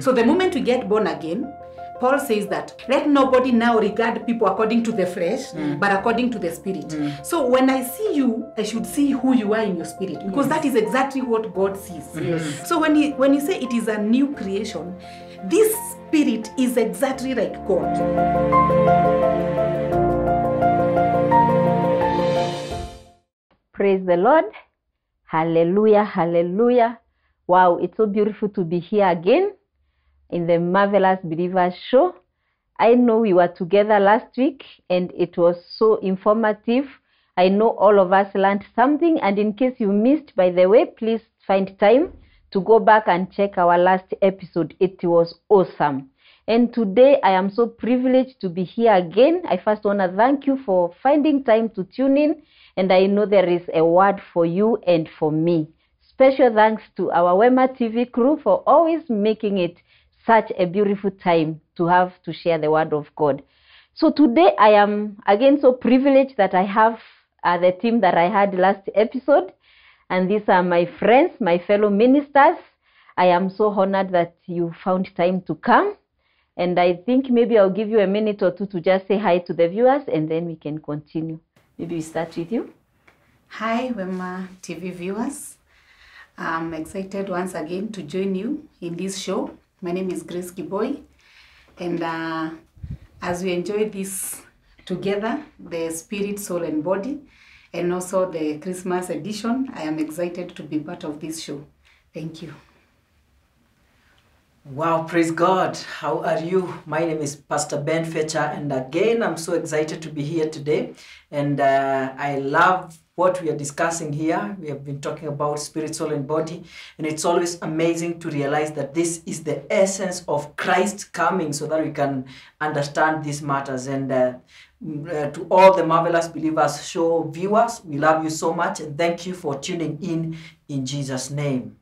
So the moment we get born again, Paul says that, let nobody now regard people according to the flesh, but according to the spirit. So when I see you, I should see who you are in your spirit, because that is exactly what God sees. So when you say it is a new creation, this spirit is exactly like God. Praise the Lord. Hallelujah, hallelujah. Wow, it's so beautiful to be here again in the Marvelous Believers Show. I know we were together last week and it was so informative. I know all of us learned something, and in case you missed, by the way, please find time to go back and check our last episode. It was awesome. And today I am so privileged to be here again. I first want to thank you for finding time to tune in. And I know there is a word for you and for me. Special thanks to our Wema TV crew for always making it such a beautiful time to have to share the word of God. So today I am again so privileged that I have the team that I had last episode. And these are my friends, my fellow ministers. I am so honored that you found time to come. And I think maybe I'll give you a minute or two to just say hi to the viewers and then we can continue. Maybe we start with you. Hi, Wema TV viewers. I'm excited once again to join you in this show. My name is Grace Kiboi. And as we enjoy this together, the spirit, soul, and body, and also the Christmas edition, I am excited to be part of this show. Thank you. Wow, praise God. How are you? My name is Pastor Ben Fletcher, and again, I'm so excited to be here today. And I love what we are discussing here. We have been talking about spirit, soul, and body. And it's always amazing to realize that this is the essence of Christ coming so that we can understand these matters. And to all the Marvelous Believers Show viewers, we love you so much. And thank you for tuning in Jesus' name.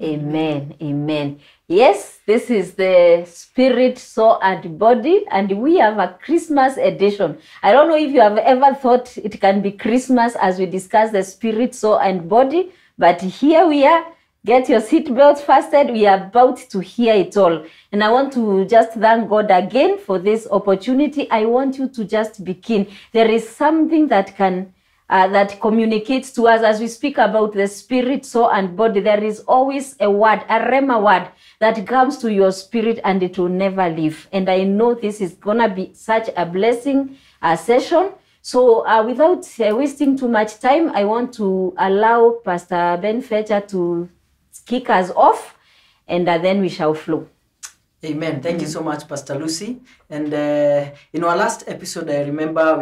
Amen. Amen. Yes, this is the spirit, soul, and body, and we have a Christmas edition. I don't know if you have ever thought it can be Christmas as we discuss the spirit, soul, and body, but here we are. Get your seatbelts fastened. We are about to hear it all. And I want to just thank God again for this opportunity. I want you to just be keen. There is something that can that communicates to us as we speak about the spirit, soul, and body. There is always a word, a rhema word that comes to your spirit and it will never leave. And I know this is going to be such a blessing session. So without wasting too much time, I want to allow Pastor Ben Fletcher to kick us off, and then we shall flow. Amen. Thank you so much, Pastor Lucy. And in our last episode, I remember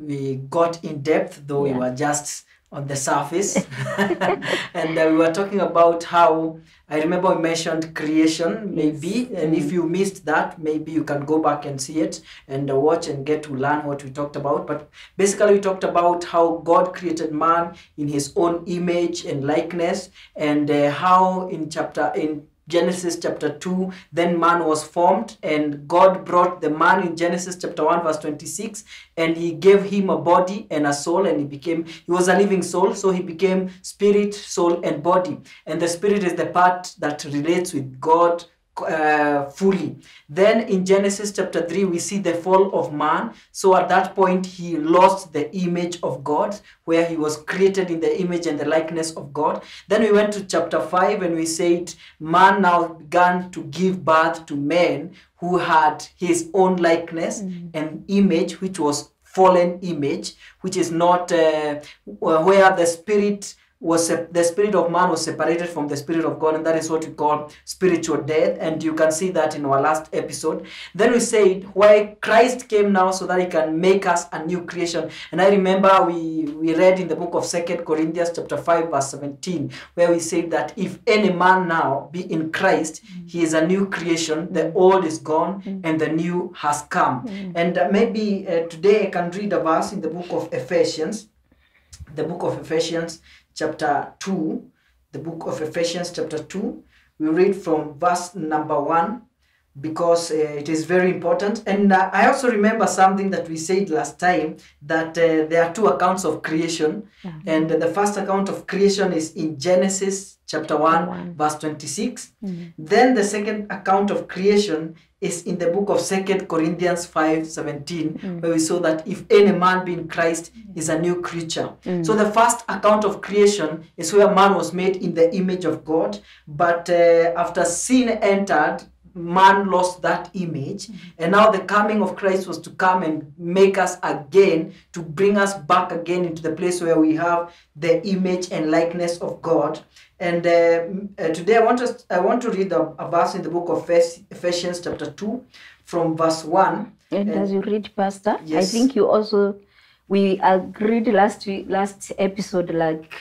we got in depth, though we were just on the surface. And we were talking about how, I remember we mentioned creation, maybe. Yes. And if you missed that, maybe you can go back and see it and watch and get to learn what we talked about. But basically, we talked about how God created man in his own image and likeness, and how in Genesis chapter 2, then man was formed, and God brought the man in Genesis chapter 1 verse 26, and he gave him a body and a soul, and he was a living soul, so he became spirit, soul, and body. And the spirit is the part that relates with God fully. Then in Genesis chapter 3, we see the fall of man. So at that point, he lost the image of God, where he was created in the image and the likeness of God. Then we went to chapter 5 and we said, man now began to give birth to men who had his own likeness and image, which was fallen image, which is not where the spirit of man was separated from the spirit of God, and that is what we call spiritual death. And you can see that in our last episode. Then we said why Christ came now so that he can make us a new creation. And I remember we read in the book of 2 Corinthians chapter 5 verse 17, where we say that if any man now be in Christ, he is a new creation. The old is gone and the new has come. And maybe today I can read a verse in the book of Ephesians. The book of Ephesians chapter 2, the book of Ephesians chapter 2, we read from verse number 1, because it is very important. And I also remember something that we said last time, that there are two accounts of creation. Yeah. And the first account of creation is in Genesis chapter 1, verse 26. Mm-hmm. Then the second account of creation is in the book of 2 Corinthians 5:17, mm. where we saw that if any man be in Christ, is a new creature. Mm. So the first account of creation is where man was made in the image of God, but after sin entered, man lost that image, and now the coming of Christ was to come and make us again, to bring us back again into the place where we have the image and likeness of God. And today I want to read a verse in the book of Ephesians chapter 2 from verse 1. And as you read, Pastor, yes. I think you also, we agreed last episode, like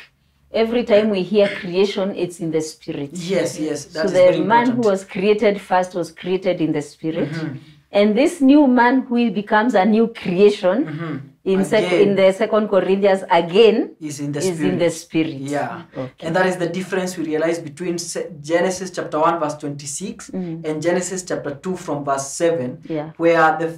every time we hear creation, it's in the spirit. Yes, yes. So the man who was created first was created in the spirit. Mm-hmm. And this new man who becomes a new creation, mm-hmm. in the 2 Corinthians again, is in the spirit. Yeah. Okay. And that is the difference we realize between Genesis chapter 1 verse 26 mm-hmm. and Genesis chapter 2 from verse 7, yeah. where the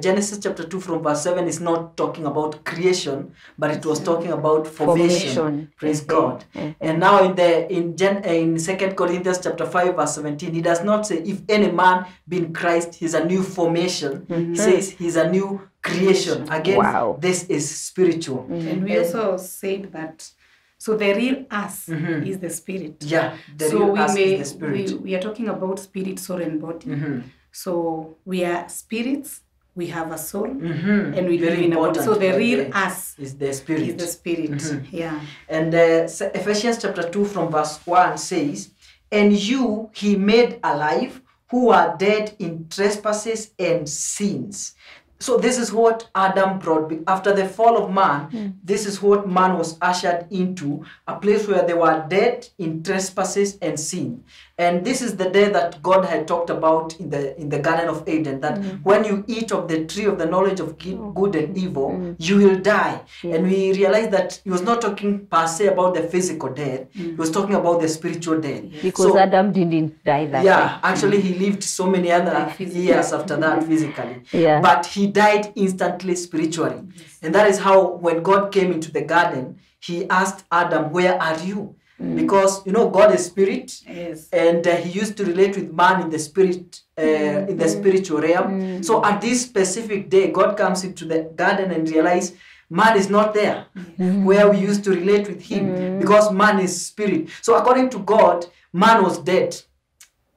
Genesis chapter 2 from verse 7 is not talking about creation, but it was talking about formation. Praise okay. God. Okay. And now in 2 Corinthians chapter 5 verse 17, he does not say, if any man be in Christ, he's a new formation. Mm-hmm. He says he's a new creation. Again, wow. This is spiritual. Mm-hmm. And we also said that, so the real us mm-hmm. is the spirit. Yeah, the so real we us may, is the spirit. We are talking about spirit, soul, and body. Mm-hmm. So we are spirits. We have a soul, mm-hmm. and we live in a body. So the real us is the spirit. Mm-hmm. Yeah. And Ephesians chapter 2 from verse 1 says, and you he made alive who are dead in trespasses and sins. So this is what Adam brought. After the fall of man, mm. this is what man was ushered into, a place where they were dead in trespasses and sin. And this is the day that God had talked about in the Garden of Eden, that mm. when you eat of the tree of the knowledge of good and evil, mm. you will die. Mm. And we realized that he was not talking per se about the physical death, mm. he was talking about the spiritual death. Because Adam didn't die that way. Yeah, actually he lived so many other years after that physically. Yeah. But he died instantly spiritually. Yes. And that is how when God came into the garden, he asked Adam, where are you? Mm. Because, you know, God is spirit. Yes. And he used to relate with man in the spirit, in the spiritual realm. Mm. So at this specific day, God comes into the garden and realizes man is not there mm. where we used to relate with him mm. because man is spirit. So according to God, man was dead.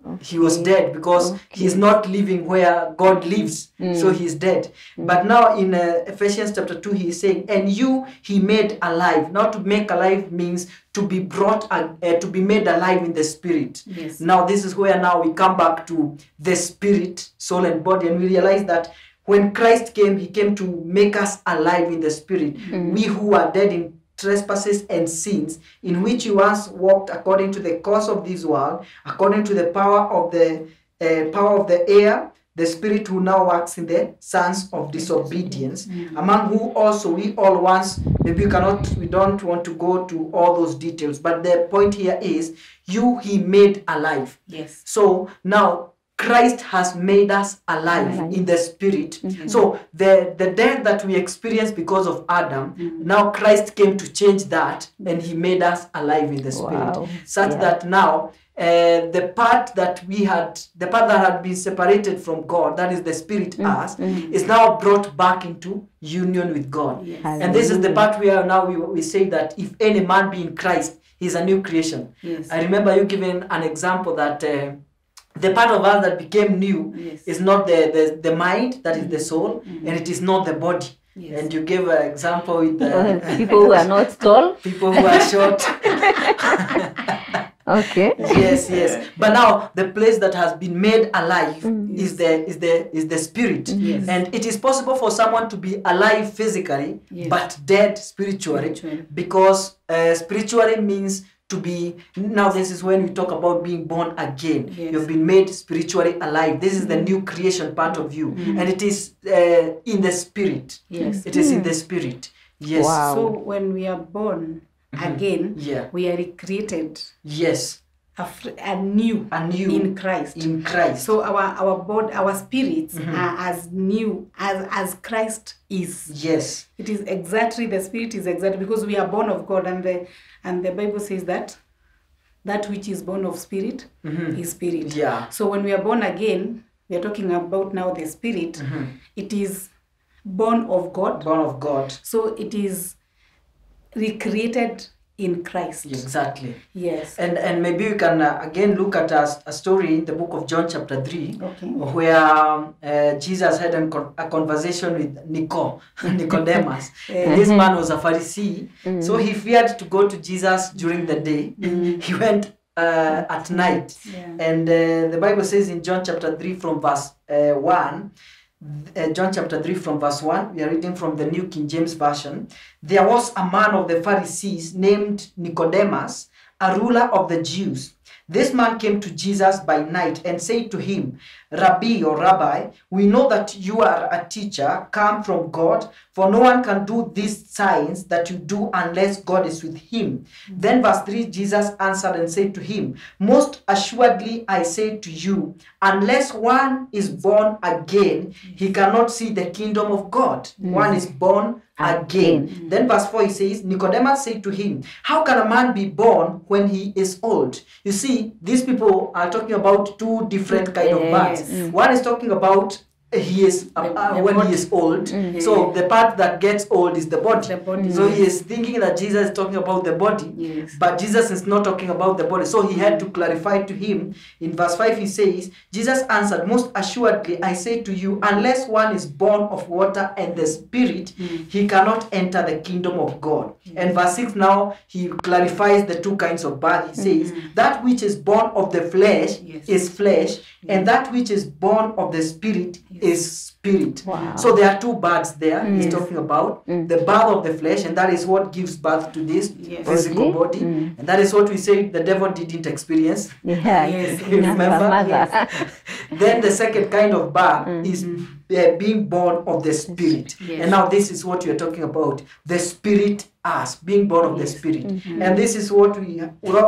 Okay. He was dead because okay. he's not living where God lives, mm. so he's dead. Mm. But now in Ephesians chapter 2, he is saying, and you he made alive. Now to make alive means to be brought, to be made alive in the spirit. Yes. Now this is where now we come back to the spirit, soul and body, and we realize that when Christ came, he came to make us alive in the spirit. Mm. We who are dead in trespasses and sins, in which you once walked according to the course of this world, according to the power of the air, the spirit who now works in the sons of disobedience, mm-hmm. among who also we all once, maybe we don't want to go to all those details, but the point here is, you he made alive. Yes. So now Christ has made us alive. In the spirit. Mm-hmm. So the death that we experienced because of Adam, mm-hmm. now Christ came to change that and he made us alive in the spirit. Wow. Such yeah. that now the part that had been separated from God, that is the spirit mm-hmm. us, mm-hmm. is now brought back into union with God. Yes. And this is the part where now we say that if any man be in Christ, he's a new creation. Yes. I remember you giving an example that the part of us that became new yes. is not the mind, that is the soul, mm-hmm. and it is not the body. Yes. And you gave an example with the people who are not tall, people who are short. Okay. Yes, yes. But now the place that has been made alive mm-hmm. is the spirit. Yes. And it is possible for someone to be alive physically yes. but dead spiritually, because spiritually means to be, now this is when we talk about being born again. Yes. You've been made spiritually alive. This is the new creation part of you. Mm. And it is in the spirit. Yes. It is in the spirit. Yes. Wow. So when we are born again, yeah. we are recreated. Yes. anew in Christ. In Christ. So our spirits are as new as Christ is. Yes. It is exactly, the spirit is exactly, because we are born of God, and the Bible says that that which is born of spirit is spirit. Yeah. So when we are born again, we are talking about now the spirit. It is born of God. Born of God. So it is recreated in Christ. Exactly. Yes. And maybe we can again look at a story in the book of John chapter 3, where Jesus had a conversation with Nicodemus. And this man was a Pharisee, so he feared to go to Jesus during the day. He went at night. And the Bible says in John chapter 3 from verse 1, John chapter 3 from verse 1, we are reading from the New King James Version. There was a man of the Pharisees named Nicodemus, a ruler of the Jews. This man came to Jesus by night and said to him, Rabbi, or Rabbi, we know that you are a teacher come from God, for no one can do these signs that you do unless God is with him. Then verse 3, Jesus answered and said to him, Most assuredly I say to you, unless one is born again, he cannot see the kingdom of God. One is born again. Then verse 4, he says, Nicodemus said to him, How can a man be born when he is old? You see, these people are talking about two different kind of births. One is talking about he is when he is old. So the part that gets old is the body. So he is thinking that Jesus is talking about the body, but Jesus is not talking about the body. So he had to clarify to him. In verse 5 he says, Jesus answered, Most assuredly I say to you, unless one is born of water and the Spirit, he cannot enter the kingdom of God. And verse 6 now he clarifies the two kinds of birth. He says, That which is born of the flesh is flesh, and that which is born of the Spirit is spirit. So there are two births there. He's talking about the birth of the flesh, and that is what gives birth to this physical body, and that is what we say the devil didn't experience. You remember? Then the second kind of birth is being born of the Spirit. And now this is what we are talking about, the Spirit us, being born of the Spirit. And this is what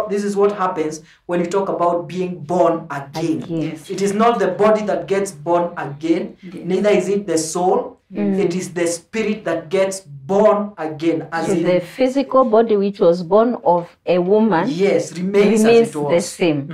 this is what happens when we talk about being born again. It is not the body that gets born again, neither is it the soul. It is the spirit that gets born again. As so the physical body which was born of a woman remains as it was. The same.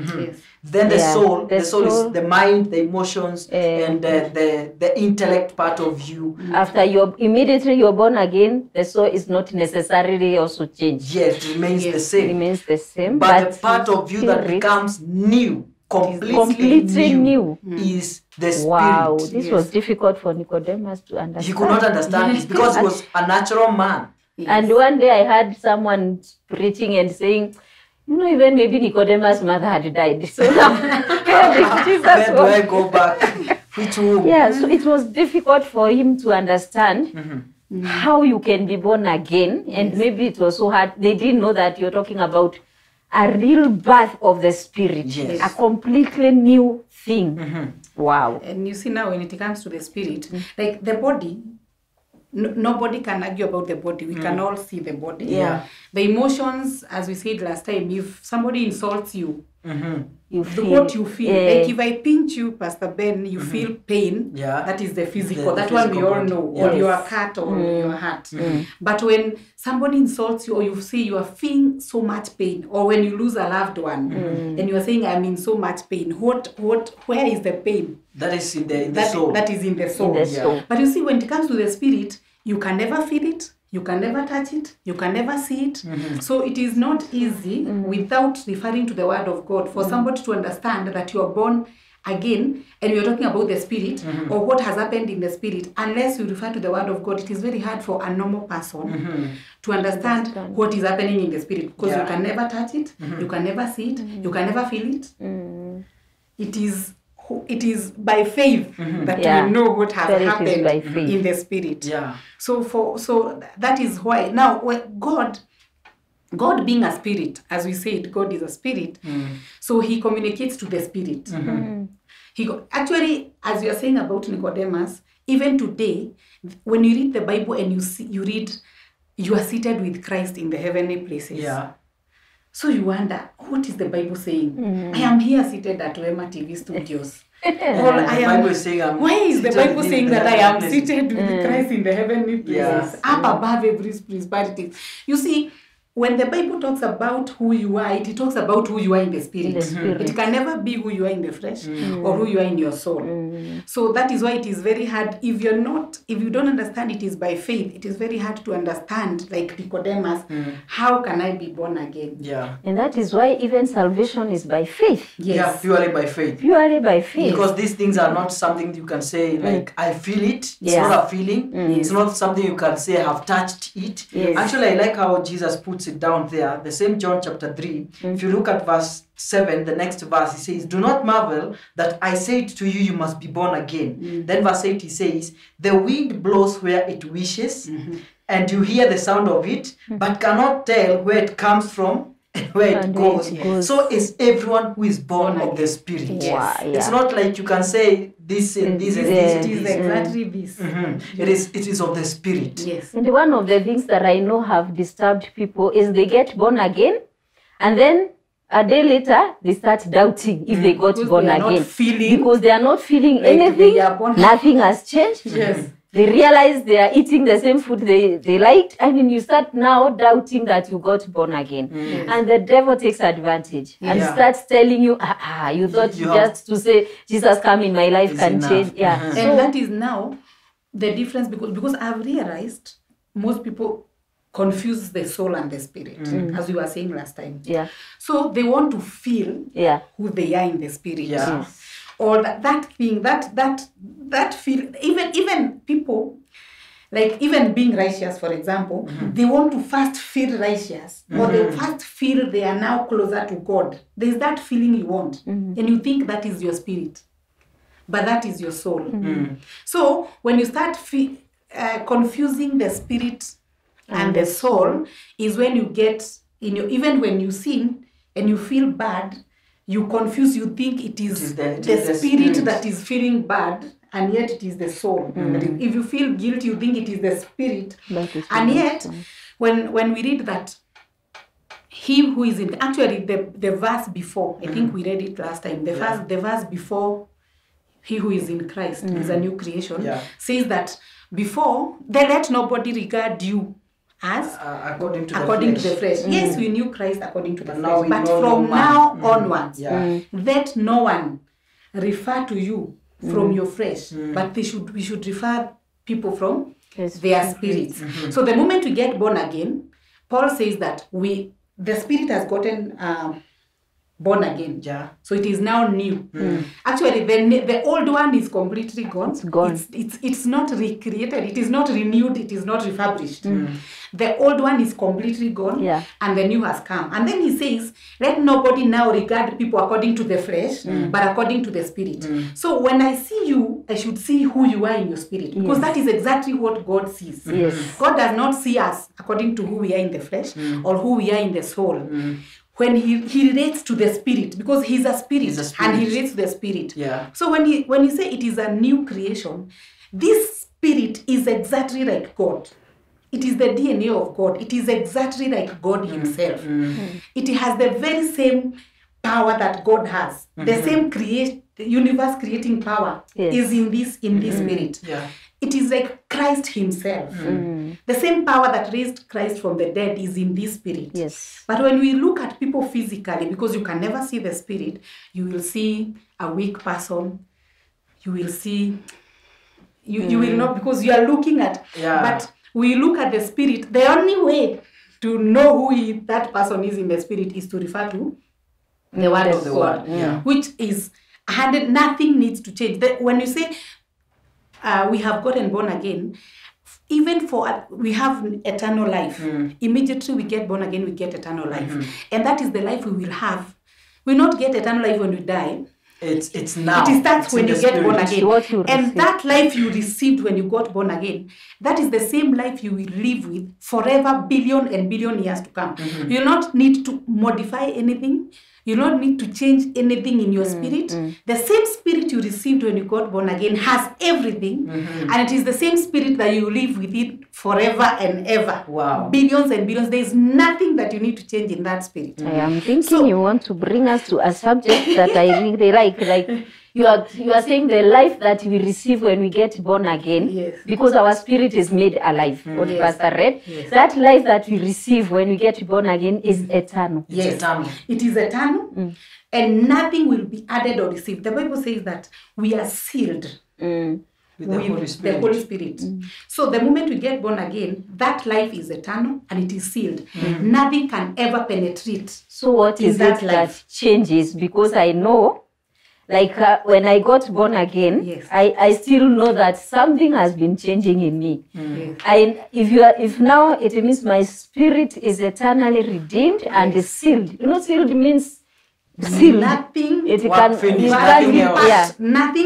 Then the soul, the soul is the mind, the emotions, and the intellect part of you. After immediately you're born again, the soul is not necessarily also changed. Yes, it remains the same. Remains the same. But the part of you that becomes new, completely new is the spirit. Wow, this was difficult for Nicodemus to understand. He could not understand this because he was a natural man. And one day I heard someone preaching and saying, you know, even maybe Nicodemus' mother had died. So now, where do I go back? Which womb? Yeah, so it was difficult for him to understand how you can be born again. And maybe it was so hard. They didn't know that you're talking about a real birth of the spirit, a completely new thing. Wow. And you see now when it comes to the spirit, like the body, nobody can argue about the body. We can all see the body. The emotions, as we said last time, if somebody insults you, you feel what you feel. Like if I pinch you, Pastor Ben, you feel pain. That is the physical. That one we all know. Or you are cut, or your heart. But when somebody insults you, or you say you are feeling so much pain, or when you lose a loved one, and you are saying I'm in so much pain. Where is the pain? That is in the soul. That is in the soul. But you see, when it comes to the spirit, you can never feel it. You can never touch it. You can never see it. So it is not easy without referring to the word of God for somebody to understand that you are born again and you're talking about the spirit or what has happened in the spirit. Unless you refer to the word of God, it is very hard for a normal person to understand what is happening in the spirit, because you can never touch it. You can never see it. You can never feel it. It is by faith that we know what has happened in the spirit. So that is why now God being a spirit, as we said, God is a spirit, so he communicates to the spirit. He actually, as you are saying about Nicodemus, even today when you read the Bible and you read you are seated with Christ in the heavenly places. So you wonder, what is the Bible saying? Mm. I am here seated at Wema TV studios. Why is the Bible saying that I am seated with Christ in the heavenly places, up above every principality? You see, when the Bible talks about who you are, it talks about who you are in the spirit. It can never be who you are in the flesh or who you are in your soul. So that is why it is very hard. If you don't understand it is by faith, it is very hard to understand, like Nicodemus, how can I be born again? Yeah. And that is why even salvation is by faith. Yes. Yeah, purely by faith. Purely by faith. Because these things are not something you can say, like, I feel it. It's not a feeling. It's not something you can say, I've touched it. Yes. Actually, I like how Jesus puts it down there, the same John chapter 3. If you look at verse 7, the next verse, he says, do not marvel that I said to you, you must be born again. Then verse 8, he says, the wind blows where it wishes, and you hear the sound of it, but cannot tell where it comes from and where it goes. So it's everyone who is born of the Spirit. Yes. Yeah. It's not like you can say, this and this and this. It is exactly this. It is of the Spirit. Yes. And one of the things that I know have disturbed people is they get born again, and then a day later they start doubting if they got born again, because they are not feeling anything. Nothing has changed. Yes. They realize they are eating the same food they liked, and then you start now doubting that you got born again. And the devil takes advantage and starts telling you, you thought just to say, Jesus come in my life can change. And that is now the difference, because I've realized most people confuse the soul and the spirit, as we were saying last time. So they want to feel who they are in the spirit. Or that thing, that feel, even people, like even being righteous, for example, they want to first feel righteous, or they first feel they are now closer to God. There's that feeling you want, and you think that is your spirit, but that is your soul. So when you start confusing the spirit and the soul, is when you get, even when you sin and you feel bad, you confuse, you think it is the spirit that is feeling bad, and yet it is the soul. If you feel guilt, you think it is the spirit. And yet, when we read that, he who is in, actually the verse before, I think we read it last time, the verse before, he who is in Christ is a new creation, says that before, they let nobody regard you as according to the flesh. Yes, we knew Christ according to the flesh, but from now onwards, let no one refer to you from your flesh, but we should refer people from their spirits. So the moment we get born again, Paul says that the spirit has gotten born again. So it is now new. Actually, the old one is completely gone. It's gone. It's not recreated. It is not renewed. It is not refurbished. The old one is completely gone, and the new has come. And then he says, let nobody now regard people according to the flesh, but according to the spirit. So when I see you, I should see who you are in your spirit, because that is exactly what God sees. God does not see us according to who we are in the flesh or who we are in the soul. When he relates to the spirit, because he's a spirit and he relates to the spirit. So when you say it is a new creation, this spirit is exactly like God. It is the DNA of God. It is exactly like God himself. It has the very same power that God has. The same universe creating power is in this spirit. It is like Christ himself. The same power that raised Christ from the dead is in this spirit. But when we look at people physically, because you can never see the spirit, you will see a weak person. You will see, you will not, because you are looking at, but we look at the spirit. The only way to know who that person is in the spirit is to refer to the word of God, which is, nothing needs to change. When you say, we have gotten born again, even we have eternal life. Immediately we get born again, we get eternal life. And that is the life we will have. We not get eternal life when we die. It's now. It is when you get born again. And that life you received when you got born again, that is the same life you will live with forever, billion and billion years to come. You will not need to modify anything. You don't need to change anything in your spirit. The same spirit you received when you got born again has everything. And it is the same spirit that you live with it forever and ever. Wow. Billions and billions. There is nothing that you need to change in that spirit. I am thinking you want to bring us to a subject that I really like. You are saying the life that we receive when we get born again, because our spirit is made alive. What Pastor read, that life that we receive when we get born again is eternal. Yes, it is eternal, and nothing will be added or received. The Bible says that we are sealed with the Holy Spirit. So the moment we get born again, that life is eternal and it is sealed. Nothing can ever penetrate. So what is that life that changes? Because I know, like when I got born again, I still know that something has been changing in me. If now it means my spirit is eternally redeemed and is sealed. You know, sealed means sealed. Nothing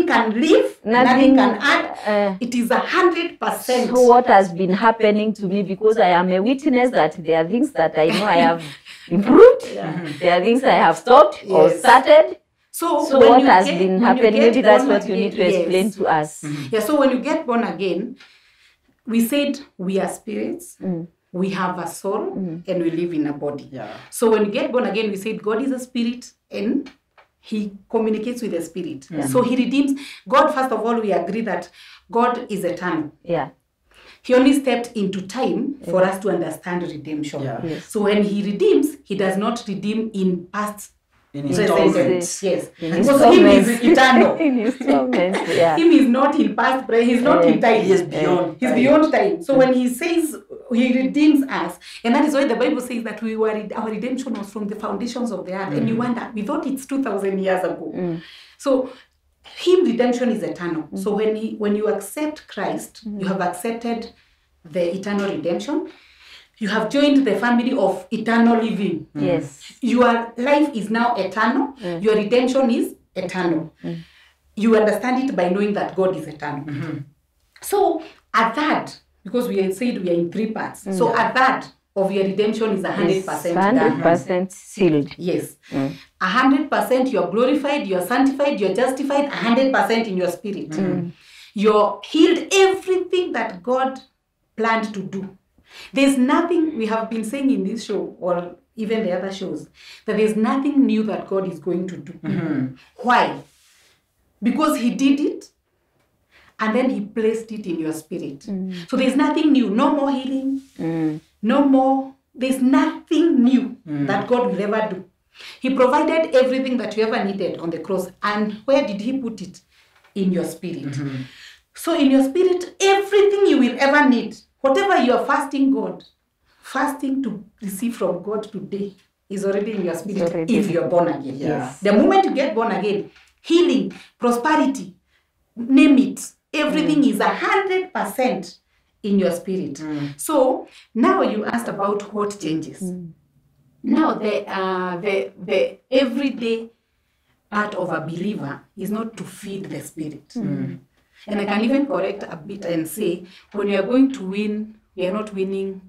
can leave. Nothing can add. It is 100%. So what has been happening to me, because I am a witness that there are things that I know I have improved. There are things I have stopped or started. So what has been happening? Maybe that's what you need to explain to us. So when you get born again, we said we are spirits, we have a soul, and we live in a body. So when you get born again, we said God is a spirit and he communicates with the spirit. So he redeems. God, first of all, we agree that God is eternal. He only stepped into time for us to understand redemption. So when he redeems, he does not redeem in past. In installments. Because him is eternal. Him is not in past, he's not in time. He is beyond. He's beyond time. So when he says he redeems us, and that is why the Bible says that we were our redemption was from the foundations of the earth. And you wonder, we thought it's 2,000 years ago. So him redemption is eternal. So when you accept Christ, you have accepted the eternal redemption. You have joined the family of eternal living. Your life is now eternal. Your redemption is eternal. You understand it by knowing that God is eternal. So a third, because we said we are in three parts. So a third of your redemption is 100% done. 100% sealed. 100% you are glorified, you are sanctified, you are justified, 100% in your spirit. You are healed, everything that God planned to do. There's nothing, we have been saying in this show or even the other shows, that there's nothing new that God is going to do. Why? Because he did it and then he placed it in your spirit. So there's nothing new, no more healing, no more, there's nothing new that God will ever do. He provided everything that you ever needed on the cross, and where did he put it? In your spirit. So in your spirit, everything you will ever need. Whatever you are fasting to receive from God today is already in your spirit if you are born again. The moment you get born again, healing, prosperity, name it, everything is 100% in your spirit. So now you asked about what changes. Now the everyday part of a believer is not to feed the spirit. And I can even correct a bit and say, when we are going to win, we are not winning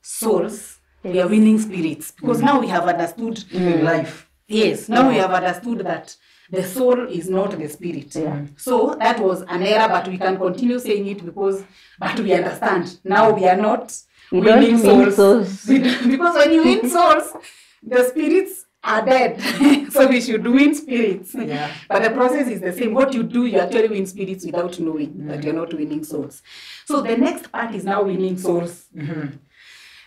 souls, we are winning spirits. Because now we have understood life. Now we have understood that the soul is not the spirit. So that was an error, but we can continue saying it because, but we understand. Now we are not winning souls. Because when you win souls, the spirits are dead. So we should win spirits. But the process is the same. What you do, you actually win spirits without knowing that you're not winning souls. So the next part is now winning souls.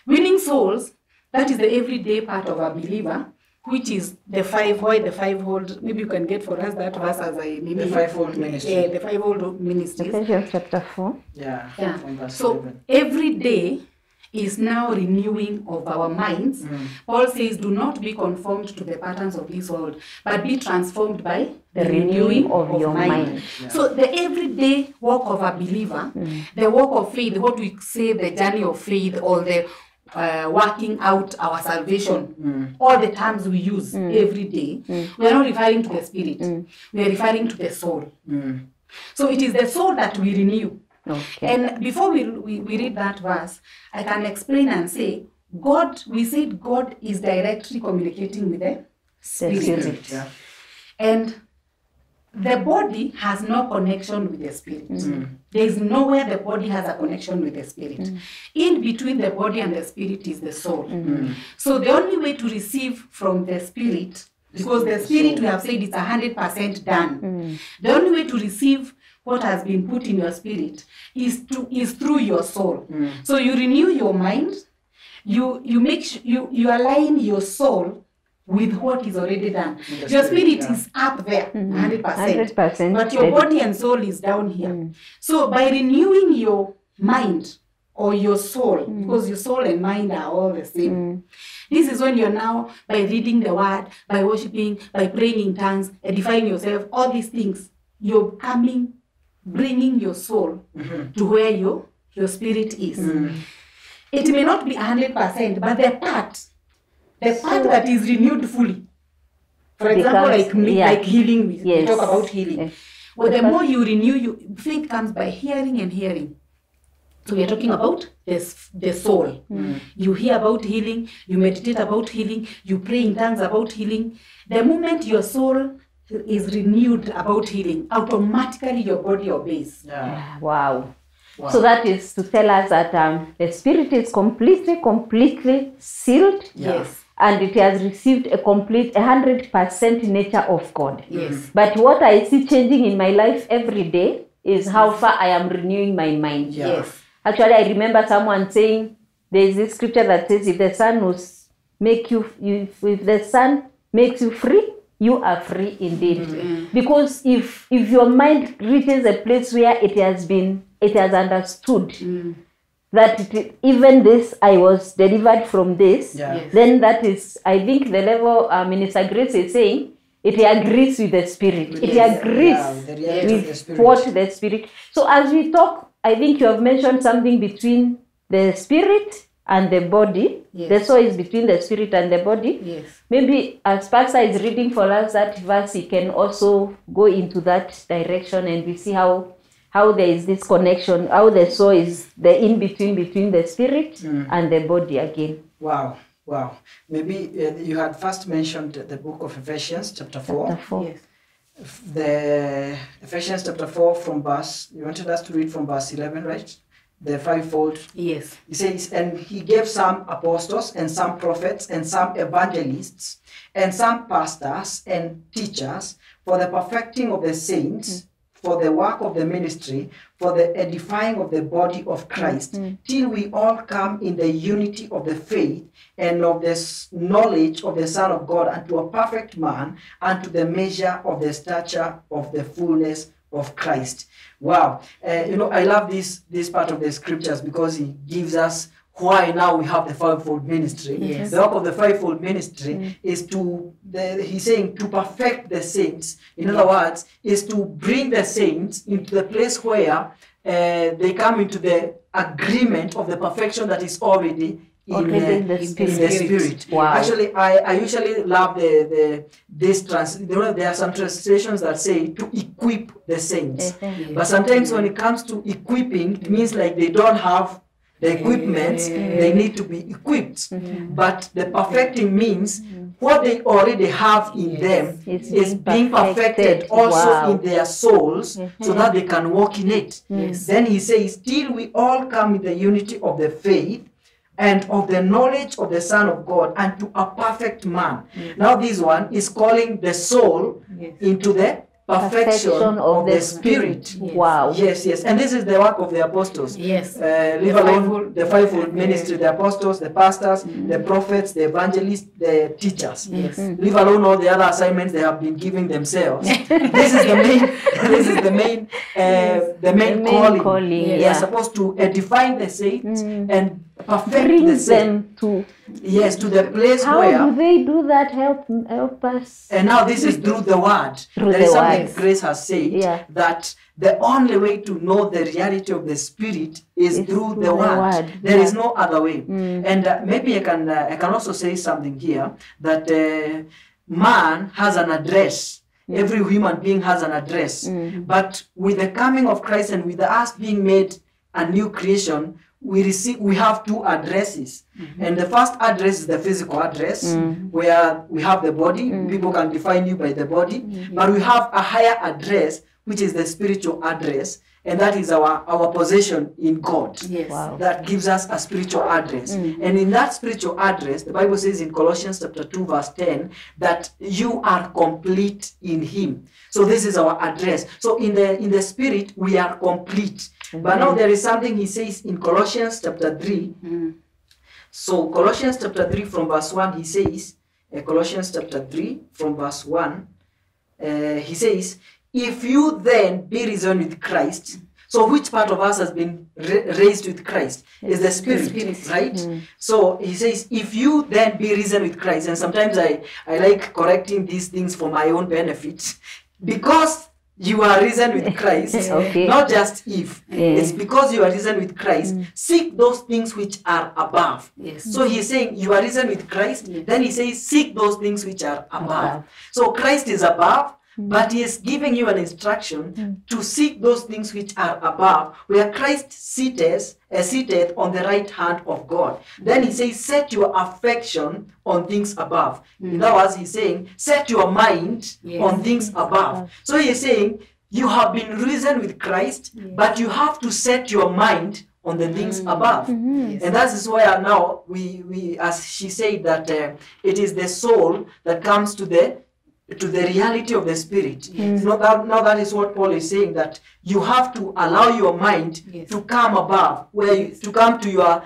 Winning souls, that is the everyday part of a believer, which is the fivefold. Maybe you can get for us that verse as I mean. The fivefold ministry. The fivefold ministry. Ephesians chapter 4. So every day is now renewing of our minds. Paul says, do not be conformed to the patterns of this world, but be transformed by the renewing of your mind. So the everyday walk of a believer, the walk of faith, what we say the journey of faith, or the working out our salvation, all the terms we use every day, we are not referring to the spirit, we are referring to the soul. So it is the soul that we renew. And before we read that verse, I can explain and say, God, we said God is directly communicating with the spirit. Yeah. And the body has no connection with the spirit. Mm. There is nowhere the body has a connection with the spirit. Mm. In between the body and the spirit is the soul. Mm. So the only way to receive from the spirit, because the spirit, we have said, it's 100% done. Mm. The only way to receive what has been put in your spirit is through your soul. Mm. So you renew your mind, you align your soul with what is already done. Your spirit is up there, 100%, but your body and soul is down here. Mm. So by renewing your mind or your soul, because your soul and mind are all the same, this is when you're now, by reading the word, by worshiping, by praying in tongues, edifying yourself, all these things, you're coming, bringing your soul to where your spirit is. Mm. It may not be 100%, but the part that is renewed fully. For example, like me, like healing, we talk about healing. Yes. Well, the more you renew, faith comes by hearing and hearing. So we are talking about the soul. Mm. You hear about healing, you meditate about healing, you pray in tongues about healing. The moment your soul is renewed about healing, automatically your body obeys. Yeah. Wow. Wow. So that is to tell us that the spirit is completely sealed. Yes. And it has received a complete 100% nature of God. Yes. But what I see changing in my life every day is how far I am renewing my mind. Yeah. Yes. Actually, I remember someone saying, there is this scripture that says, if the Son will make if the Son makes you free, you are free indeed. Mm-hmm. Because if your mind reaches a place where it has understood that even this, I was delivered from this, then that is, I think the level Minister Grace is saying, it agrees with the Spirit. It agrees with the Spirit. So as we talk, I think you have mentioned something between the Spirit and the body. Yes. The soul is between the Spirit and the body. Yes. Maybe as Pastor is reading for us that verse, he can also go into that direction, and we see how there is this connection, how the soul is the in-between between the spirit and the body again. Wow, wow. Maybe you had first mentioned the book of Ephesians, chapter 4. Chapter 4. Yes. The Ephesians chapter 4 from verse, you wanted us to read from verse 11, right? The fivefold. Yes. He says, and he gave some apostles and some prophets and some evangelists and some pastors and teachers for the perfecting of the saints, for the work of the ministry, for the edifying of the body of Christ, till we all come in the unity of the faith and of the knowledge of the Son of God unto a perfect man, unto the measure of the stature of the fullness of Christ. Wow. You know, I love this part of the scriptures because it gives us why now we have the fivefold ministry. Yes. The work of the fivefold ministry is to, he's saying, to perfect the saints. In other words, is to bring the saints into the place where they come into the agreement of the perfection that is already in the spirit. Wow. Actually, I usually love there are some translations that say to equip the saints, but sometimes when it comes to equipping, it means like they don't have the equipment, they need to be equipped. But the perfecting means what they already have in them is being perfected also in their souls so that they can walk in it. Yes. Then he says, till we all come in the unity of the faith and of the knowledge of the Son of God unto a perfect man. Now this one is calling the soul into the perfection of the spirit. Yes. Wow. Yes, yes. And this is the work of the apostles. Yes. Leave alone the fivefold ministry, the apostles, the pastors, the prophets, the evangelists, the teachers. Yes. Leave alone all the other assignments they have been giving themselves. This is the main calling. Yes. They are supposed to edify the saints and perfect the saints to the place where. How do they do that? Help us. And now this is through the word. There is something Grace has said that the only way to know the reality of the spirit is through the word. There is no other way. And maybe I can also say something here that man has an address. Every human being has an address. But with the coming of Christ and with us being made a new creation, we have two addresses. Mm-hmm. And the first address is the physical address, mm-hmm. where we have the body. Mm-hmm. People can define you by the body. Mm-hmm. But we have a higher address, which is the spiritual address. And that is our possession in God. Yes. Wow. That gives us a spiritual address. Mm. And in that spiritual address, the Bible says in Colossians chapter 2, verse 10, that you are complete in him. So this is our address. So in the spirit, we are complete. Mm-hmm. But now there is something he says in Colossians chapter 3. Mm. So Colossians chapter 3 from verse 1, he says, Colossians chapter 3 from verse 1, he says, if you then be risen with Christ, so which part of us has been raised with Christ? Yes. Is the spirit, right? Mm. So he says, if you then be risen with Christ, and sometimes I like correcting these things for my own benefit, because you are risen with Christ, okay. Not just if. Yeah. It's because you are risen with Christ. Mm. Seek those things which are above. Yes. So he's saying you are risen with Christ. Yeah. Then he says, seek those things which are above. So Christ is above. But he is giving you an instruction to seek those things which are above, where Christ sitteth on the right hand of God. Then he says, set your affection on things above. In other words, he's saying, set your mind on things above. So he's saying, you have been risen with Christ, but you have to set your mind on the things above. Yes. And that is where now, we as she said, that it is the soul that comes to the reality of the spirit. Yes. Now that is what Paul is saying, that you have to allow your mind to come above, to come to your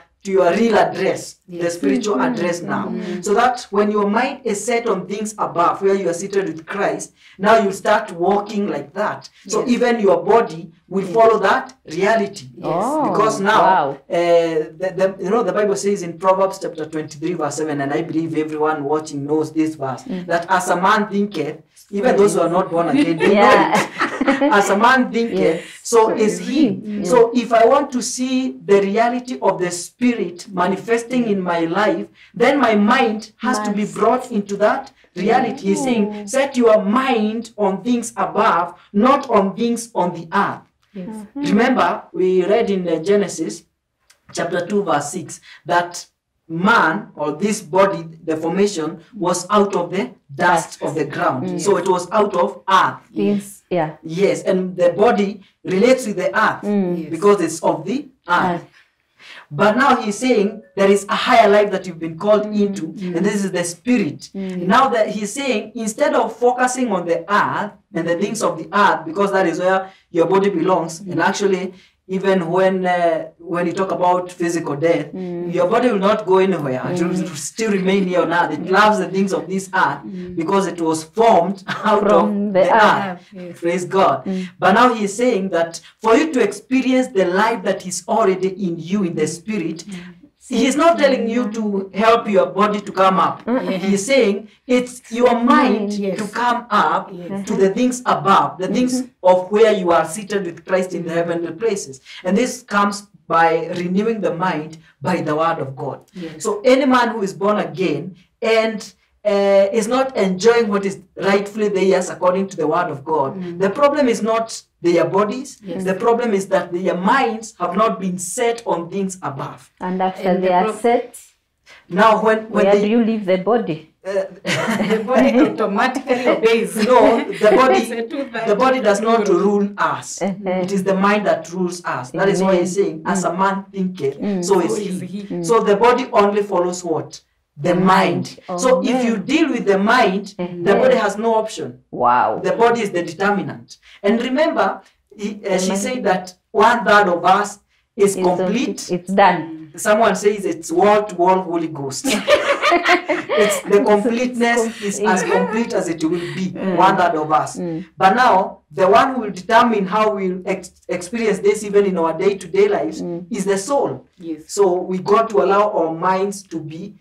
real address, the spiritual address now. So that when your mind is set on things above, where you are seated with Christ, now you start walking like that. So even your body will follow that reality. Yes. Oh, because now, the Bible says in Proverbs chapter 23, verse 7, and I believe everyone watching knows this verse, that as a man thinketh, even those who are not born again, they know it. As a man thinketh, so is he. So if I want to see the reality of the spirit manifesting in my life, then my mind has to be brought into that reality. He's saying, set your mind on things above, not on things on the earth. Yes. Remember, we read in Genesis chapter 2, verse 6, that man, or this body, the formation, was out of the dust of the ground. So it was out of earth. Yes. Yeah. Yes, and the body relates with the earth because it's of the earth. But now he's saying there is a higher life that you've been called into, and this is the spirit. Now that he's saying, instead of focusing on the earth and the things of the earth, because that is where your body belongs, and actually, even when you talk about physical death, your body will not go anywhere. It will still remain here on earth. It loves the things of this earth because it was formed out from of the earth. Praise God. But now he's saying that for you to experience the life that is already in you, in the spirit, he's not telling you to help your body to come up. He's saying it's your mind to come up to the things above, the things of where you are seated with Christ in the heavenly places. And this comes by renewing the mind by the word of God. Yes. So any man who is born again and is not enjoying what is rightfully theirs according to the word of God, the problem is not their bodies. Yes. The problem is that their minds have not been set on things above. And after they are set, now when do you leave the body? The body automatically obeys. No, the body does not rule us. It is the mind that rules us. That is why he's saying, as a man thinketh, so is he. So the body only follows what? The mind. So if you deal with the mind, the body has no option. Wow. The body is the determinant. And remember, she said that 1/3 of us is complete. It's done. Someone says it's wall-to-wall Holy Ghost. It's the completeness is as complete as it will be, 1/3 of us. But now, the one who will determine how we experience this even in our day-to-day lives is the soul. Yes. So we got to allow our minds to be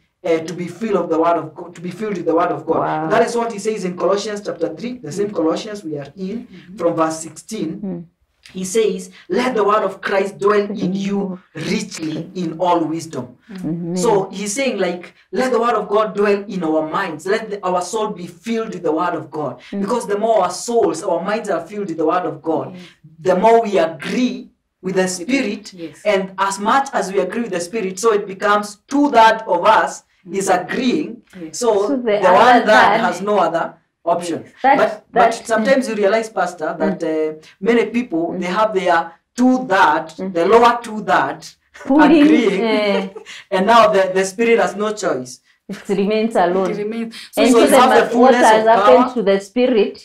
filled of the word of God, to be filled with the word of God. Wow. That is what he says in Colossians chapter 3, the same Colossians we are in, from verse 16. He says, let the word of Christ dwell in you richly in all wisdom. So he's saying, like, let the word of God dwell in our minds. Let our soul be filled with the word of God. Because the more our minds are filled with the word of God, the more we agree with the Spirit, yes. And as much as we agree with the Spirit, so it becomes 2/3 of us is agreeing, yes. So the one that has no other option. Yes. But sometimes you realize, Pastor, that many people, they have their 2/3, the lower 2/3 agreeing, and now the Spirit has no choice. It remains alone. It remains. And so the what has happened to the Spirit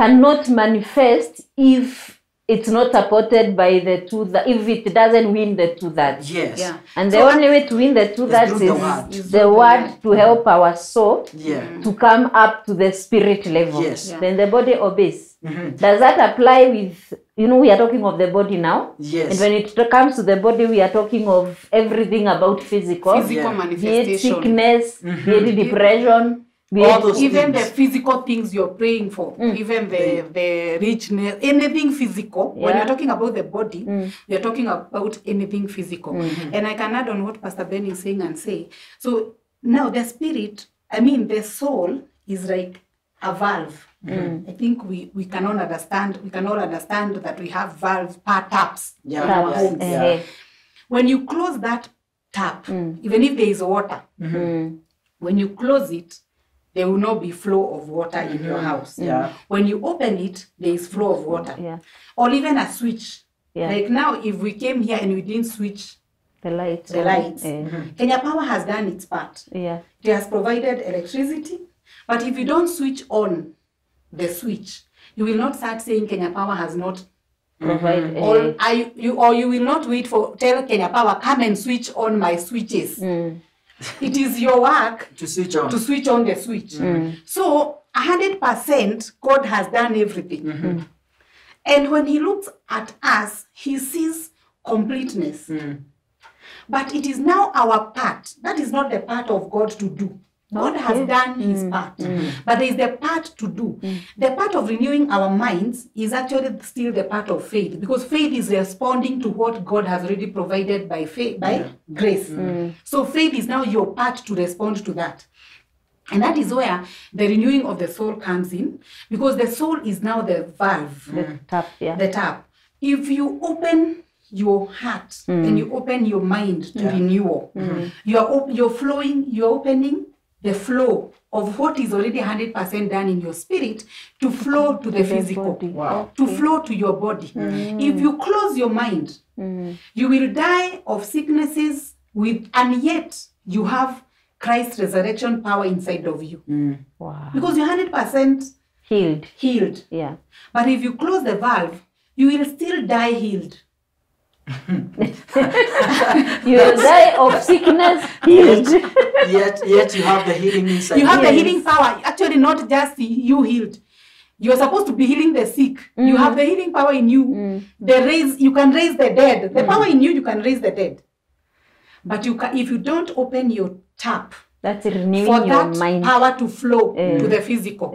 cannot manifest if it's not supported by the 2/3, if it doesn't win the 2/3. Yes. Yeah. And so the only way to win the 2/3 is the word to help our soul to come up to the Spirit level. Yes. Yeah. Then the body obeys. Does that apply with, you know, we are talking of the body now. Yes. And when it comes to the body, we are talking of everything about physical manifestation. Be it sickness, be it depression. Even the physical things you're praying for, even the richness, anything physical. Yeah. When you're talking about the body, you're talking about anything physical. And I can add on what Pastor Ben is saying and say, so now the Spirit, I mean the soul is like a valve. I think we can all understand, that we have valve taps. Yeah. When you close that tap, even if there is water, when you close it, there will not be flow of water in your house. Yeah. When you open it, there is flow of water. Yeah. Or even a switch. Yeah. Like now, if we came here and we didn't switch the lights, Kenya Power has done its part. Yeah. It has provided electricity. But if you don't switch on the switch, you will not start saying Kenya Power has not provided. Or you will not wait for, tell Kenya Power, come and switch on my switches. It is your work to switch on the switch. So 100% God has done everything. And when he looks at us, he sees completeness. But it is now our part. That is not the part of God to do. God has done his part. But there is the part to do. The part of renewing our minds is actually still the part of faith, because faith is responding to what God has already provided by faith, by grace. So faith is now your part to respond to that. And that is where the renewing of the soul comes in, because the soul is now the valve, the tap. Yeah. The tap. If you open your heart and you open your mind to renewal, you're flowing, you're opening the flow of what is already 100% done in your spirit to flow to the physical, to flow to your body. If you close your mind, you will die of sicknesses, and yet you have Christ's resurrection power inside of you. Because you're 100% healed. Yeah. But if you close the valve, you will still die healed. You will die of sickness healed. Yet you have the healing inside. You have the healing power. Actually, not just you healed. You are supposed to be healing the sick. You have the healing power in you. You can raise the dead. The power in you, you can raise the dead. But you can, if you don't open your tap, that's renewing for that mind, power to flow to the physical,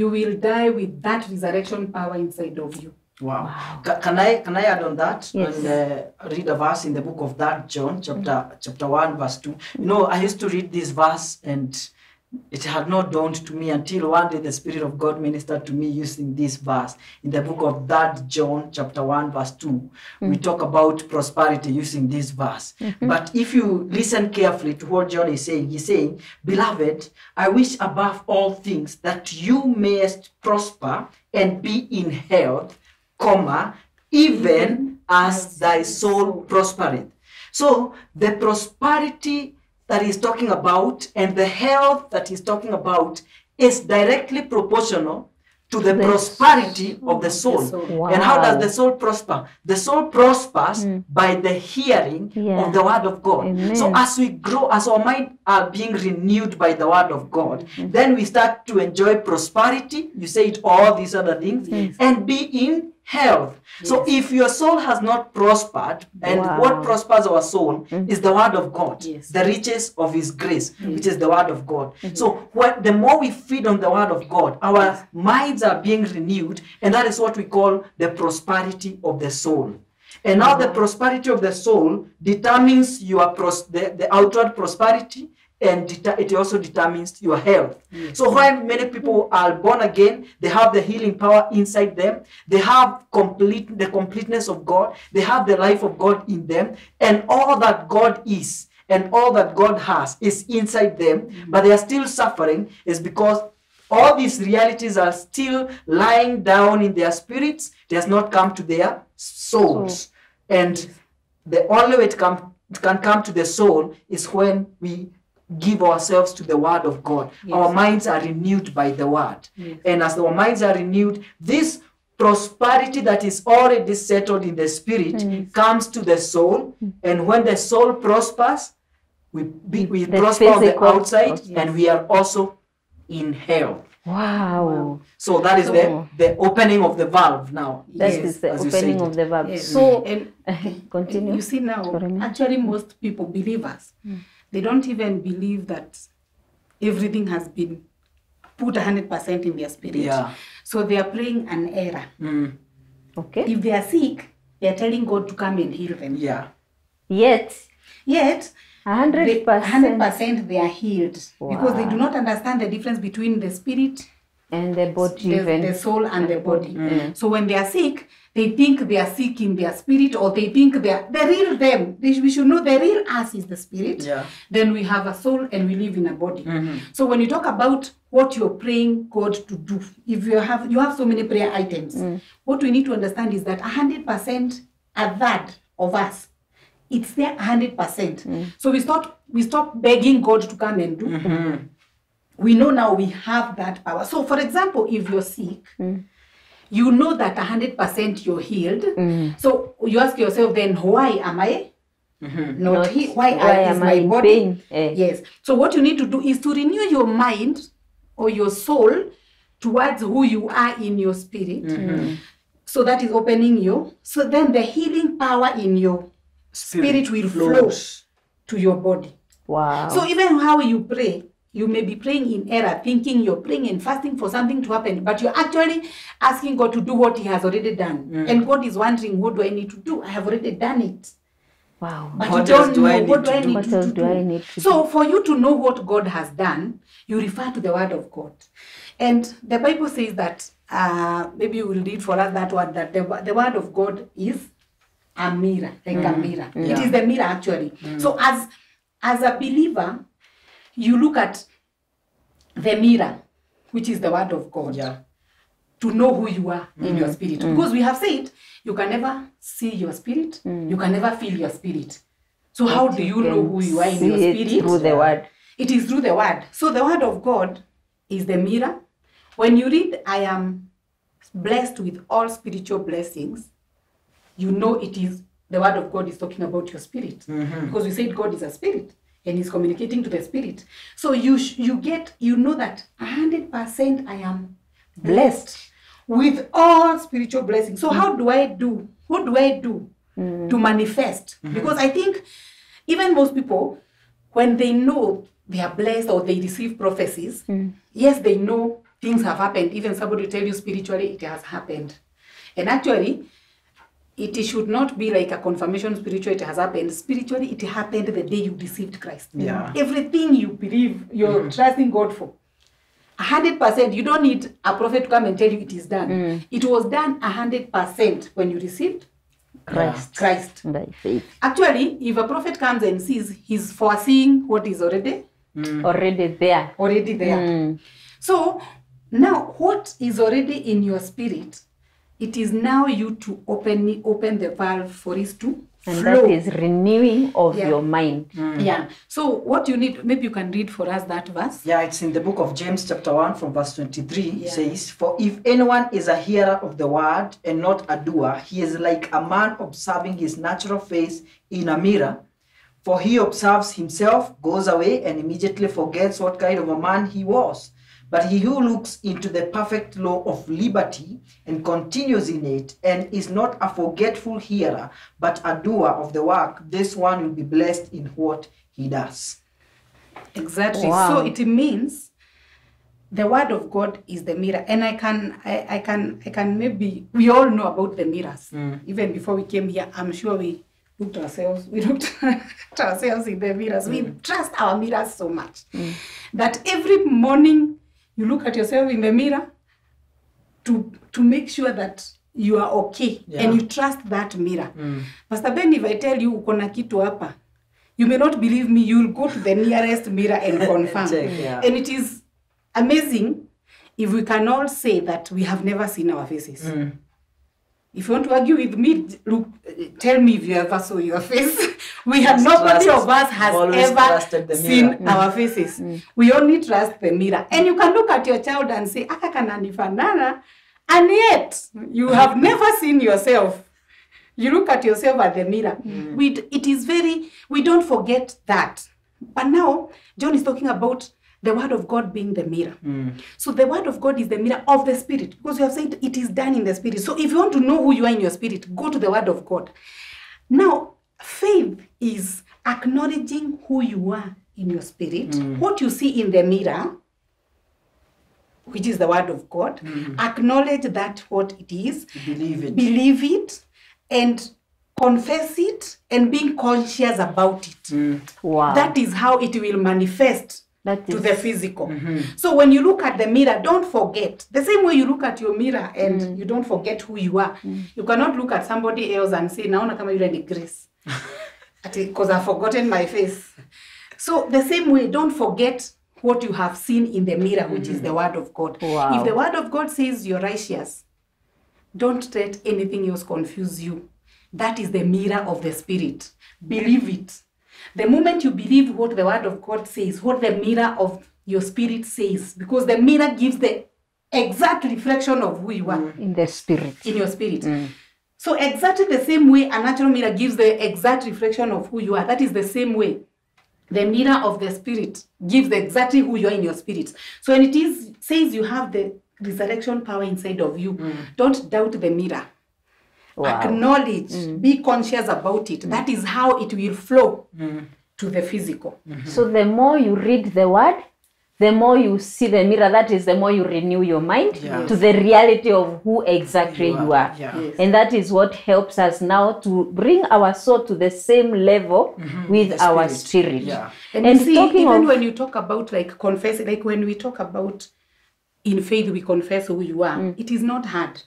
you will die with that resurrection power inside of you. Wow. Can I add on that and read a verse in the book of 3 John, chapter 1, verse 2. You know, I used to read this verse and it had not dawned to me until one day the Spirit of God ministered to me using this verse in the book of 3 John, chapter 1, verse 2. We talk about prosperity using this verse. But if you listen carefully to what John is saying, he's saying, "Beloved, I wish above all things that you mayest prosper and be in health, even as thy soul prospereth." So the prosperity that he's talking about and the health that he's talking about is directly proportional to the prosperity of the soul. And how does the soul prosper? The soul prospers by the hearing of the word of God. So as we grow, as our mind are being renewed by the word of God, then we start to enjoy prosperity, you say it, all these other things, and be in health. So if your soul has not prospered, and what prospers our soul is the word of God, the riches of his grace, which is the word of God. So the more we feed on the word of God, our minds are being renewed, and that is what we call the prosperity of the soul. And now the prosperity of the soul determines your the outward prosperity and it also determines your health. Mm-hmm. So when many people are born again, they have the healing power inside them. They have the completeness of God. They have the life of God in them. And all that God is and all that God has is inside them. Mm-hmm. But they are still suffering is because all these realities are still lying down in their spirits. It has not come to their souls. Oh. And the only way it can come to the soul is when we give ourselves to the word of God. Yes. Our minds are renewed by the word. Yes. And as our minds are renewed, this prosperity that is already settled in the spirit comes to the soul. Mm. And when the soul prospers, we prosper on the outside, yes, and we are also in health. Wow. So that is the opening of the valve now. That is the opening of the valve. Yes. So continue. You see now, actually most people, believers, they don't even believe that everything has been put 100% in their spirit. Yeah. So they are playing an error. Mm. Okay. If they are sick, they are telling God to come and heal them. Yeah. Yet 100% they are healed. Wow. Because they do not understand the difference between the spirit and the body, the soul and the body. Mm. So when they are sick, they think they are sick in their spirit, or they think they are the real them. We should know the real us is the spirit. Yeah. Then we have a soul and we live in a body. Mm-hmm. So when you talk about what you're praying God to do, if you have so many prayer items, what we need to understand is that 100%, a third of us, it's there 100%. Mm. So we stop begging God to come and do. Mm-hmm. We know now we have that power. So for example, if you're sick, you know that 100% you're healed. Mm. So you ask yourself then, why am I not healed? Why is my body? Yes. So what you need to do is to renew your mind or your soul towards who you are in your spirit. Mm-hmm. So that is opening you. So then the healing power in your spirit will flow to your body. Wow. So even how you pray, you may be praying in error, thinking you're praying and fasting for something to happen, but you're actually asking God to do what he has already done. Mm. And God is wondering, what do I need to do? I have already done it. Wow. But you don't know, what do I need to do? So for you to know what God has done, you refer to the word of God. And the Bible says that, maybe you will read for us that word, that the word of God is a mirror, like a mirror. Yeah. It is the mirror actually. Mm. So as a believer, you look at the mirror, which is the word of God, to know who you are in your spirit. Because we have said, you can never see your spirit, you can never feel your spirit. So but how do you know who you are in your spirit? It through the word. It is through the word. So the word of God is the mirror. When you read, I am blessed with all spiritual blessings, you know it is the word of God is talking about your spirit. Mm-hmm. Because we said God is a spirit and he's communicating to the spirit. So you know that 100% I am blessed with all spiritual blessings. So how do I do? What do I do to manifest? Mm-hmm. Because I think even most people, when they know they are blessed or they receive prophecies, yes, they know things have happened. Even somebody will tell you spiritually it has happened. And actually, it should not be like a confirmation spiritually it has happened. Spiritually, it happened the day you received Christ. Yeah. Everything you believe, you're trusting God for. 100%, you don't need a prophet to come and tell you it is done. It was done 100% when you received Christ. By faith. Actually, if a prophet comes and sees, he's foreseeing what is already there. So now what is already in your spirit, it is now you to open the valve for it to flow. That is renewing of your mind. Mm. Yeah. So what you need, maybe you can read for us that verse. Yeah, it's in the book of James chapter 1 from verse 23. It says, for if anyone is a hearer of the word and not a doer, he is like a man observing his natural face in a mirror. For he observes himself, goes away, and immediately forgets what kind of a man he was. But he who looks into the perfect law of liberty and continues in it and is not a forgetful hearer, but a doer of the work, this one will be blessed in what he does. Exactly. Wow. So it means the word of God is the mirror. And I can maybe, we all know about the mirrors. Even before we came here, I'm sure we looked ourselves, we looked at ourselves in the mirrors. Mm. We trust our mirrors so much that every morning you look at yourself in the mirror to make sure that you are okay and you trust that mirror. Pastor Ben, if I tell you ukona kitu hapa, you may not believe me, you'll go to the nearest mirror and confirm. And it is amazing if we can all say that we have never seen our faces. If you want to argue with me, look, tell me if you ever saw your face. We have nobody of us has ever seen our faces. We only trust the mirror. And you can look at your child and say, "Aka kananifanana," and yet you have never seen yourself. You look at yourself at the mirror. We don't forget that. But now John is talking about the word of God being the mirror. So the word of God is the mirror of the spirit, because you have said it is done in the spirit. So if you want to know who you are in your spirit, go to the word of God. Now, faith is acknowledging who you are in your spirit, what you see in the mirror, which is the word of God. Acknowledge that what it is. Believe it and confess it and being conscious about it. Wow. That is how it will manifest to the physical. So when you look at the mirror, don't forget. The same way you look at your mirror and you don't forget who you are. You cannot look at somebody else and say, "Naona kama yule ni Grace," because I've forgotten my face. So the same way, don't forget what you have seen in the mirror, which is the word of God. If the word of God says you're righteous, don't let anything else confuse you. That is the mirror of the spirit. Believe it. The moment you believe what the word of God says, what the mirror of your spirit says, because the mirror gives the exact reflection of who you are. In the spirit. In your spirit. So exactly the same way a natural mirror gives the exact reflection of who you are, that is the same way the mirror of the spirit gives exactly who you are in your spirit. So when it is says you have the resurrection power inside of you, don't doubt the mirror. Acknowledge, be conscious about it. That is how it will flow to the physical. So the more you read the word, the more you see the mirror, that is the more you renew your mind to the reality of who exactly you are. And that is what helps us now to bring our soul to the same level with the our spirit. And see, talking even when you talk about like confess, like when we talk about in faith we confess who you are, it is not hard.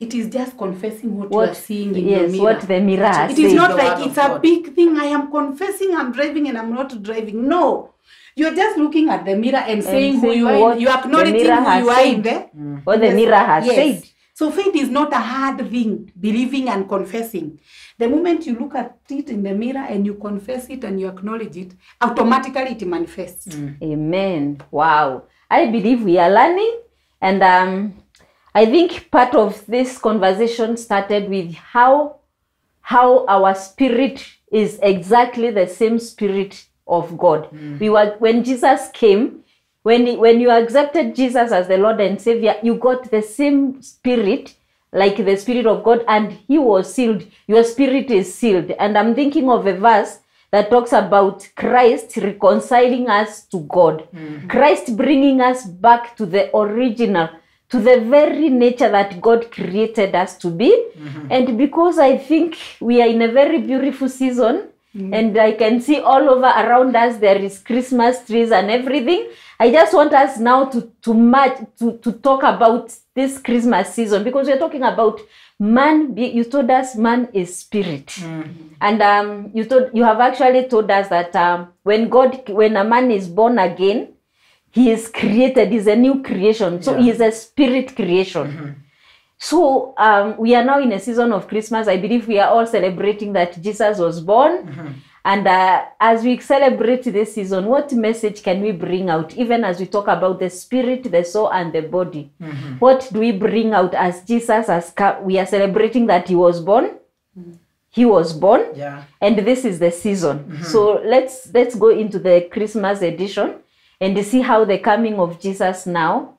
It is just confessing what you are seeing in the mirror. What the mirror says. It is not like it's a big thing. I am confessing I'm driving and I'm not driving. No. You're just looking at the mirror and saying who you are. You're acknowledging who you are in there. What the mirror has said. So faith is not a hard thing, believing and confessing. The moment you look at it in the mirror and you confess it and you acknowledge it, automatically it manifests. Amen. Wow. I believe we are learning, and I think part of this conversation started with how our spirit is exactly the same spirit of God. We were, when Jesus came, when you accepted Jesus as the Lord and Savior, you got the same spirit, like the Spirit of God, and he was sealed. Your spirit is sealed. And I'm thinking of a verse that talks about Christ reconciling us to God. Christ bringing us back to the original, to the very nature that God created us to be. And because I think we are in a very beautiful season, and I can see all over around us there is Christmas trees and everything, I just want us now to talk about this Christmas season, because we're talking about man. You told us man is spirit, and you have actually told us that when a man is born again, he is created, is a new creation. So he is a spirit creation. So we are now in a season of Christmas. I believe we are all celebrating that Jesus was born. And as we celebrate this season, what message can we bring out? Even as we talk about the spirit, the soul, and the body. What do we bring out as Jesus, as we are celebrating that he was born? He was born. And this is the season. So let's go into the Christmas edition and to see how the coming of Jesus now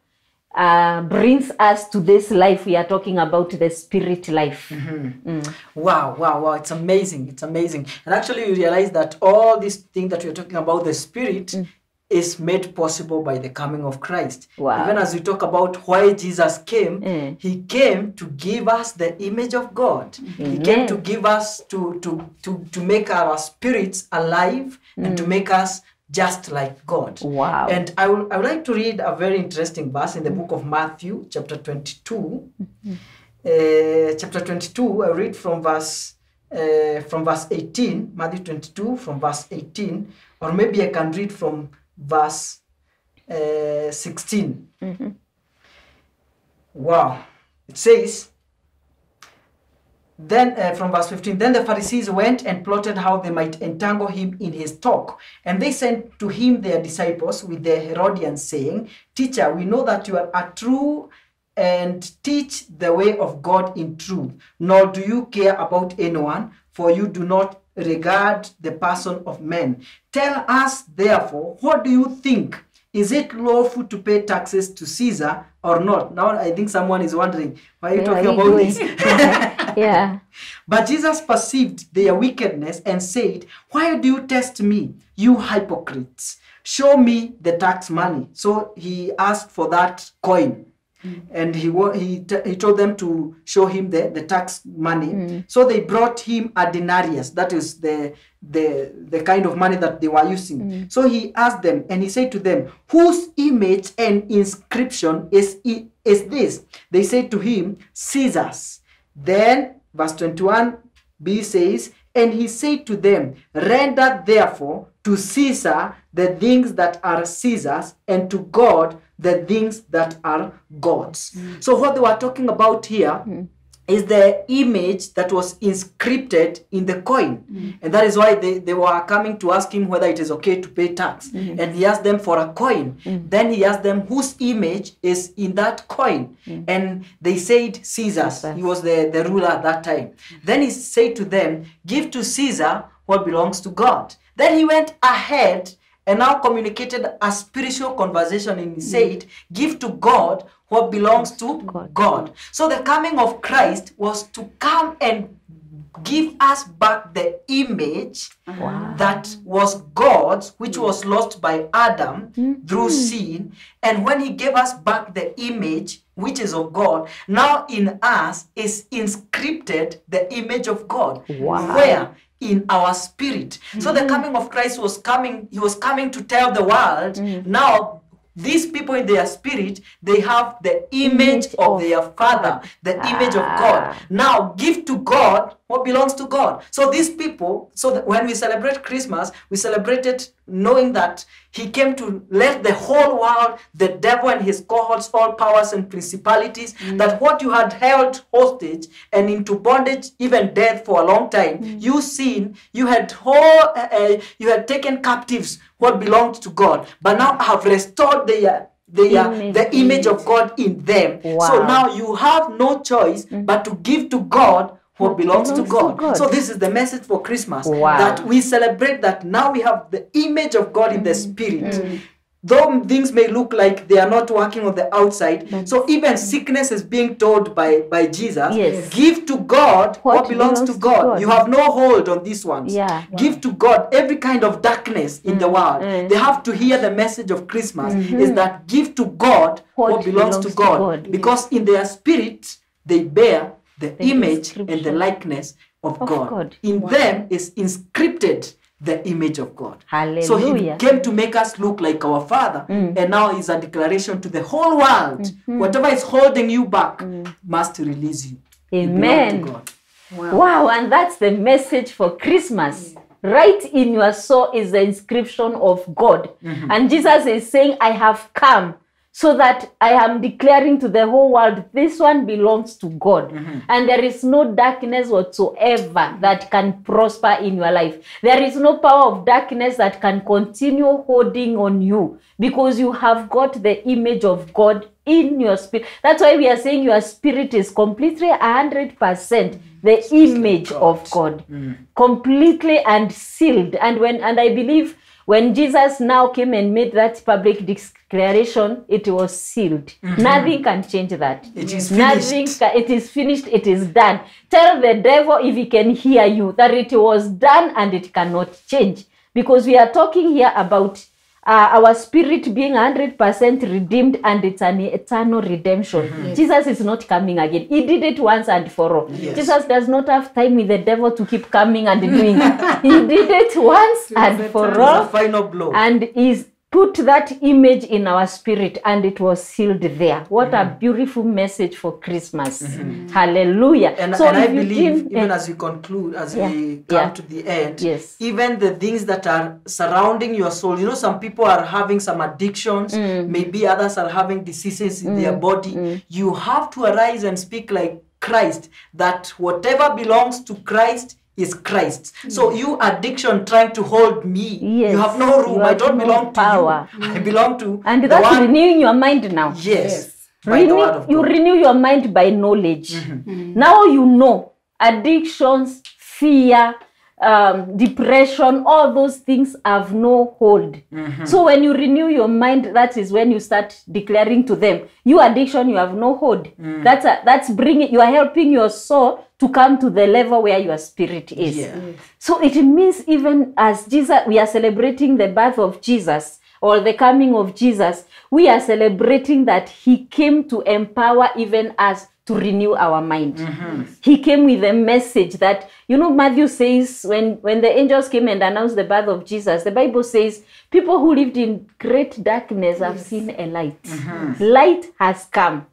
brings us to this life we are talking about, the spirit life. Wow, wow, wow. It's amazing. It's amazing. And actually, you realize that all these things that we're talking about, the spirit, is made possible by the coming of Christ. Wow. Even as we talk about why Jesus came, he came to give us the image of God. Amen. He came to give us, to make our spirits alive and to make us just like God. Wow. And I would like to read a very interesting verse in the book of Matthew, chapter 22. Chapter 22, I read from verse 18, Matthew 22, from verse 18, or maybe I can read from verse 16. Wow. It says, then from verse 15, then the Pharisees went and plotted how they might entangle him in his talk. And they sent to him their disciples with the Herodians, saying, "Teacher, we know that you are a true and teach the way of God in truth, nor do you care about anyone, for you do not regard the person of men. Tell us, therefore, what do you think? Is it lawful to pay taxes to Caesar or not?" Now, I think someone is wondering, why are you talking about this? Yeah. But Jesus perceived their wickedness and said, "Why do you test me, you hypocrites? Show me the tax money." So he asked for that coin. And he told them to show him the tax money. So they brought him a denarius. That is the kind of money that they were using. So he asked them, and he said to them, "Whose image and inscription is this?" They said to him, "Caesar's." Then verse 21b says, "And he said to them, render therefore to Caesar the things that are Caesar's, and to God the things that are God's." So what they were talking about here is the image that was inscripted in the coin. And that is why they were coming to ask him whether it is okay to pay tax. And he asked them for a coin. Then he asked them whose image is in that coin. And they said Caesar's. He was the ruler at that time. Then he said to them, "Give to Caesar what belongs to God." Then he went ahead and now communicated a spiritual conversation, and he said, "Give to God what belongs to God. So the coming of Christ was to come and give us back the image that was God's, which was lost by Adam through sin. And when he gave us back the image, which is of God, now in us is inscripted the image of God. Where? In our spirit. So the coming of Christ was coming, he was coming to tell the world, now these people in their spirit, they have the image of their Father, the image of God. Now give to God what belongs to God. So these people, so when we celebrate Christmas, we celebrate it knowing that he came to let the whole world, the devil and his cohorts, all powers and principalities, that what you had held hostage and into bondage, even death for a long time, you sin, you had taken captives what belonged to God, but now I have restored the image of God in them. So now you have no choice but to give to God what belongs to God. So this is the message for Christmas, that we celebrate that now we have the image of God in the spirit. Though things may look like they are not working on the outside, so even sickness is being told by Jesus, give to God what belongs to God. You have no hold on these ones. Give to God every kind of darkness in the world. They have to hear the message of Christmas, is that give to God what belongs to God. Because in their spirit, they bear the image and the likeness of God. In them is inscripted the image of God. Hallelujah. So he came to make us look like our Father. And now is a declaration to the whole world. Whatever is holding you back must release you. Amen. You belong to God. Wow, and that's the message for Christmas. Right in your soul is the inscription of God. And Jesus is saying, "I have come so that I am declaring to the whole world, this one belongs to God." And there is no darkness whatsoever that can prosper in your life. There is no power of darkness that can continue holding on you, because you have got the image of God in your spirit. That's why we are saying your spirit is completely 100% the image of God, completely and sealed. And I believe when Jesus now came and made that public declaration, it was sealed. Nothing can change that. It is finished. It is finished. It is done. Tell the devil, if he can hear you, that it was done and it cannot change. Because we are talking here about our spirit being 100% redeemed, and it's an eternal redemption. Mm-hmm. Yes. Jesus is not coming again. He did it once and for all. Yes. Jesus does not have time with the devil to keep coming and doing it. He did it once and for all. Final blow. And he's put that image in our spirit, and it was sealed there. What a beautiful message for Christmas. Hallelujah. And, so and I believe, even as we conclude, as we come to the end, even the things that are surrounding your soul, you know, some people are having some addictions, maybe others are having diseases in their body. You have to arise and speak like Christ, that whatever belongs to Christ is Christ. So you addiction trying to hold me. Yes. You have no room. I don't belong to you. I belong to and that's one. Renewing your mind now. Yes. You renew your mind by knowledge. Now you know addictions, fear, depression, all those things have no hold. So when you renew your mind, that is when you start declaring to them, you addiction, you have no hold. That's bringing, you are helping your soul to come to the level where your spirit is. So it means even as Jesus, we are celebrating the birth of Jesus or the coming of Jesus, we are celebrating that he came to empower even us to renew our mind. He came with a message that, you know, Matthew says, when the angels came and announced the birth of Jesus, the Bible says, people who lived in great darkness have seen a light. Light has come.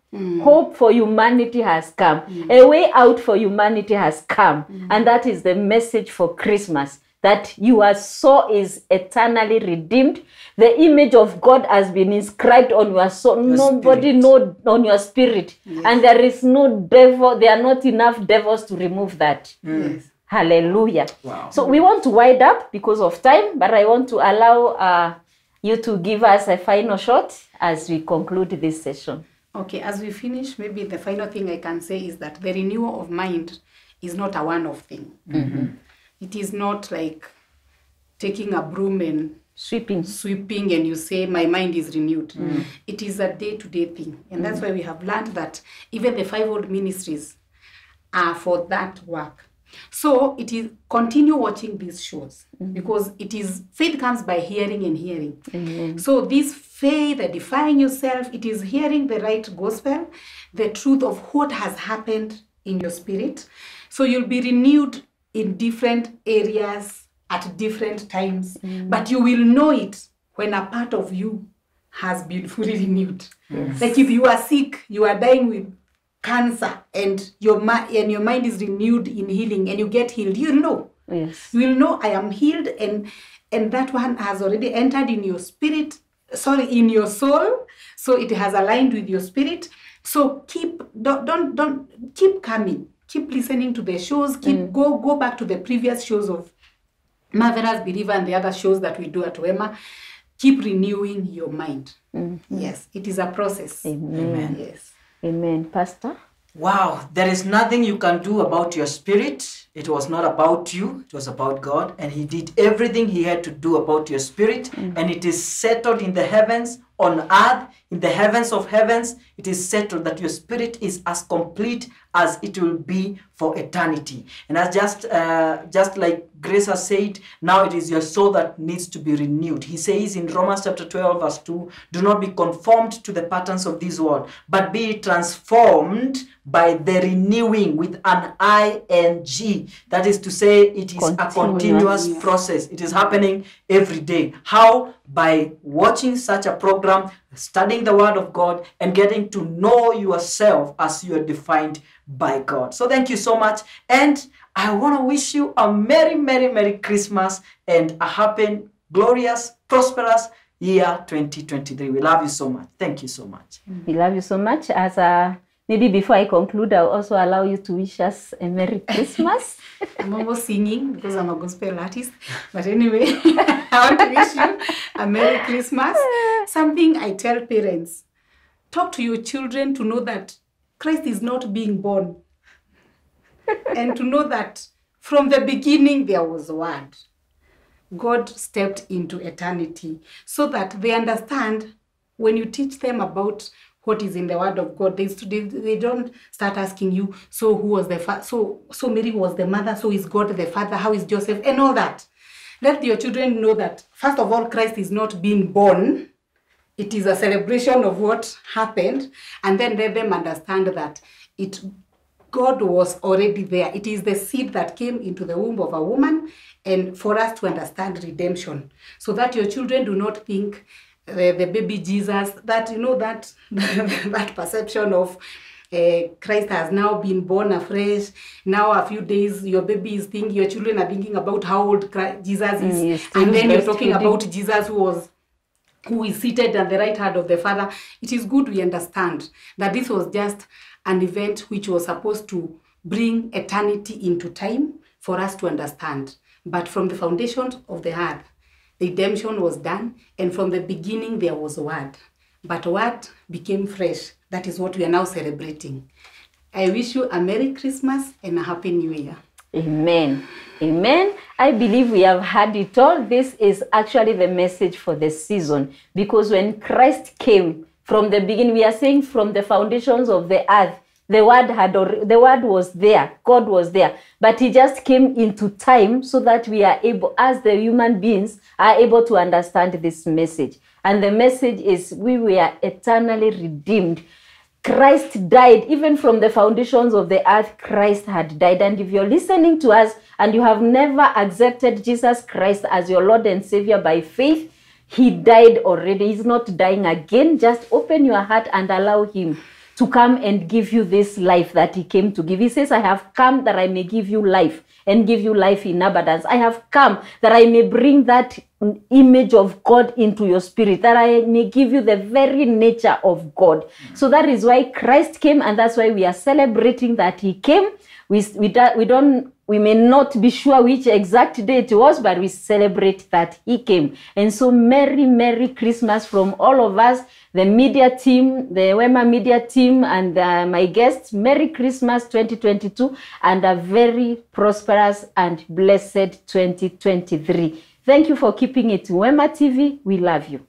Hope for humanity has come. A way out for humanity has come. And that is the message for Christmas, that your soul is eternally redeemed. The image of God has been inscribed on your soul. Nobody knows on your spirit. And there is no devil, there are not enough devils to remove that. Hallelujah. Wow. So we want to wind up because of time, but I want to allow you to give us a final shot as we conclude this session. Okay, as we finish, maybe the final thing I can say is that the renewal of mind is not a one-off thing. It is not like taking a broom and sweeping and you say, my mind is renewed. It is a day-to-day thing. And that's why we have learned that even the fivefold ministries are for that work. So it is, continue watching these shows because it is, faith comes by hearing and hearing. So this faith, edifying yourself, it is hearing the right gospel, the truth of what has happened in your spirit. So you'll be renewed in different areas at different times, but you will know it when a part of you has been fully renewed. Like if you are sick, you are dying with cancer, and your mind is renewed in healing, and you get healed, you know. You will know I am healed, and that one has already entered in your spirit, in your soul, so it has aligned with your spirit. So don't keep coming, keep listening to the shows, go back to the previous shows of Marvelous Believer and the other shows that we do at Wema. Keep renewing your mind. Yes, it is a process. Amen. Yes. Amen. Pastor? Wow, there is nothing you can do about your spirit. It was not about you, it was about God. And he did everything he had to do about your spirit. And it is settled in the heavens, on earth, in the heavens of heavens. It is settled that your spirit is as complete as it will be for eternity. And as just like Grace has said, now it is your soul that needs to be renewed. He says in Romans chapter 12, verse 2, do not be conformed to the patterns of this world, but be transformed by the renewing with an I-N-G. That is to say, it is a continuous process. It is happening every day. How? By watching such a program, studying the Word of God, and getting to know yourself as you are defined by God. So thank you so much. And I want to wish you a merry, merry, merry Christmas and a happy, glorious, prosperous year 2023. We love you so much. Thank you so much. We love you so much. As maybe before I conclude, I'll also allow you to wish us a merry Christmas. I'm almost singing because I'm a gospel artist. But anyway, I want to wish you a merry Christmas. Something I tell parents, talk to your children to know that Christ is not being born. And to know that from the beginning there was a word. God stepped into eternity so that they understand when you teach them about what is in the Word of God, they don't start asking you, so who was the father? So Mary was the mother, so is God the father, how is Joseph, and all that. Let your children know that, first of all, Christ is not being born. It is a celebration of what happened. And then let them understand that God was already there. It is the seed that came into the womb of a woman, and for us to understand redemption. So that your children do not think the baby Jesus, that, you know, that, that perception of Christ has now been born afresh. Now a few days, your children are thinking about how old Christ, Jesus is, yes, and then you're talking about Jesus who is seated at the right hand of the Father. It is good we understand that this was just an event which was supposed to bring eternity into time for us to understand. But from the foundations of the earth, redemption was done, and from the beginning there was a word. But word became flesh. That is what we are now celebrating. I wish you a Merry Christmas and a Happy New Year. Amen. Amen. I believe we have had it all. This is actually the message for the season. Because when Christ came, from the beginning, we are saying from the foundations of the earth, the word was there, God was there. But he just came into time so that we are able, as the human beings, are able to understand this message. And the message is we were eternally redeemed. Christ died, even from the foundations of the earth, Christ had died. And if you're listening to us and you have never accepted Jesus Christ as your Lord and Savior by faith, he died already. He's not dying again. Just open your heart and allow him to come and give you this life that he came to give. He says, I have come that I may give you life and give you life in abundance. I have come that I may bring that image of God into your spirit, that I may give you the very nature of God. So that is why Christ came, and that's why we are celebrating that he came. We may not be sure which exact day it was, but we celebrate that he came. And so Merry, Merry Christmas from all of us, the media team, the Wema media team, and my guests. Merry Christmas 2022 and a very prosperous and blessed 2023. Thank you for keeping it Wema TV. We love you.